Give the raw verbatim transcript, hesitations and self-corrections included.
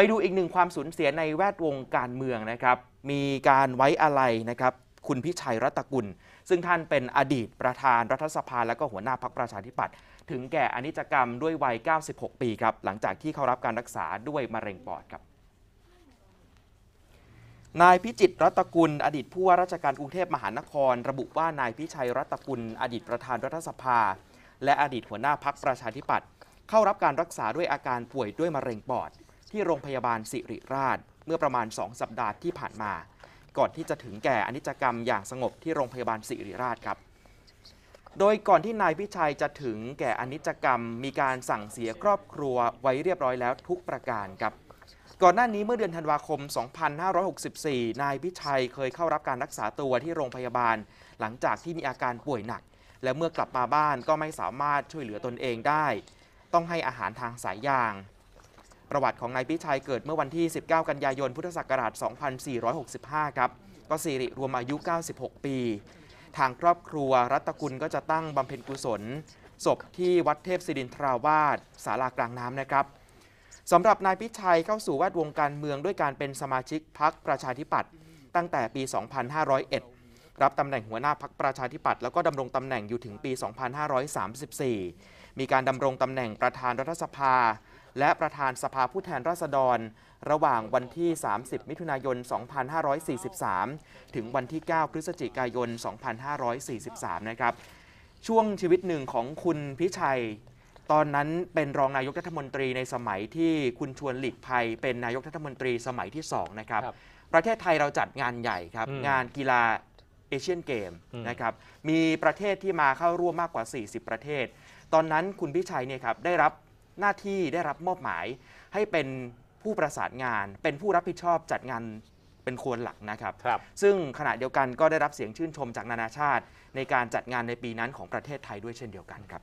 ไปดูอีกหนึ่งความสูญเสียในแวดวงการเมืองนะครับมีการไว้อาลัยนะครับคุณพิชัยรัตกุลซึ่งท่านเป็นอดีตประธานรัฐสภาและก็หัวหน้าพรรคประชาธิปัตย์ถึงแก่อนิจกรรมด้วยวัยเก้าสิบหกปีครับหลังจากที่เข้ารับการรักษาด้วยมะเร็งปอดครับนายพิจิตรรัตกุลอดีตผู้ว่าราชการกรุงเทพมหานครระบุว่านายพิชัยรัตกุลอดีตประธานรัฐสภาและอดีตหัวหน้าพรรคประชาธิปัตย์เข้ารับการรักษาด้วยอาการป่วยด้วยมะเร็งปอดที่โรงพยาบาลสิริราชเมื่อประมาณสองสัปดาห์ที่ผ่านมาก่อนที่จะถึงแก่อนิจกรรมอย่างสงบที่โรงพยาบาลสิริราชครับโดยก่อนที่นายพิชัยจะถึงแก่อนิจกรรมมีการสั่งเสียครอบครัวไว้เรียบร้อยแล้วทุกประการครับก่อนหน้านี้เมื่อเดือนธันวาคมสองพันห้าร้อยหกสิบสี่นายพิชัยเคยเข้ารับการรักษาตัวที่โรงพยาบาลหลังจากที่มีอาการป่วยหนักและเมื่อกลับมาบ้านก็ไม่สามารถช่วยเหลือตนเองได้ต้องให้อาหารทางสายยางประวัติของนายพิชัยเกิดเมื่อวันที่สิบเก้ากันยายนพุทธศักราชสองพันสี่ร้อยหกสิบห้าครับก็สิริรวมอายุเก้าสิบหกปีทางครอบครัวรัตกุลก็จะตั้งบำเพ็ญกุศลศพที่วัดเทพศิรินทราวาสศาลากลางน้ำนะครับสำหรับนายพิชัยเข้าสู่แวดวงการเมืองด้วยการเป็นสมาชิกพรรคประชาธิปัตย์ตั้งแต่ปีสองพันห้าร้อยเอ็ดรับตำแหน่งหัวหน้าพรรคประชาธิปัตย์แล้วก็ดำรงตำแหน่งอยู่ถึงปีสองพันห้าร้อยสามสิบสี่มีการดำรงตำแหน่งประธานรัฐสภาและประธานสภาผู้แทนราษฎรระหว่างวันที่สามสิบมิถุนายนสองพันห้าร้อยสี่สิบสามถึงวันที่เก้าพฤศจิกายนสองพันห้าร้อยสี่สิบสามนะครับช่วงชีวิตหนึ่งของคุณพิชัยตอนนั้นเป็นรองนายกรัฐมนตรีในสมัยที่คุณชวนหลีกภัยเป็นนายกรัฐมนตรีสมัยที่สองนะครับประเทศไทยเราจัดงานใหญ่ครับงานกีฬาเอเชียนเกมนะครับมีประเทศที่มาเข้าร่วมมากกว่าสี่สิบประเทศตอนนั้นคุณพิชัยเนี่ยครับได้รับหน้าที่ได้รับมอบหมายให้เป็นผู้ประสานงานเป็นผู้รับผิดชอบจัดงานเป็นคนหลักนะครับซึ่งขณะเดียวกันก็ได้รับเสียงชื่นชมจากนานาชาติในการจัดงานในปีนั้นของประเทศไทยด้วยเช่นเดียวกันครับ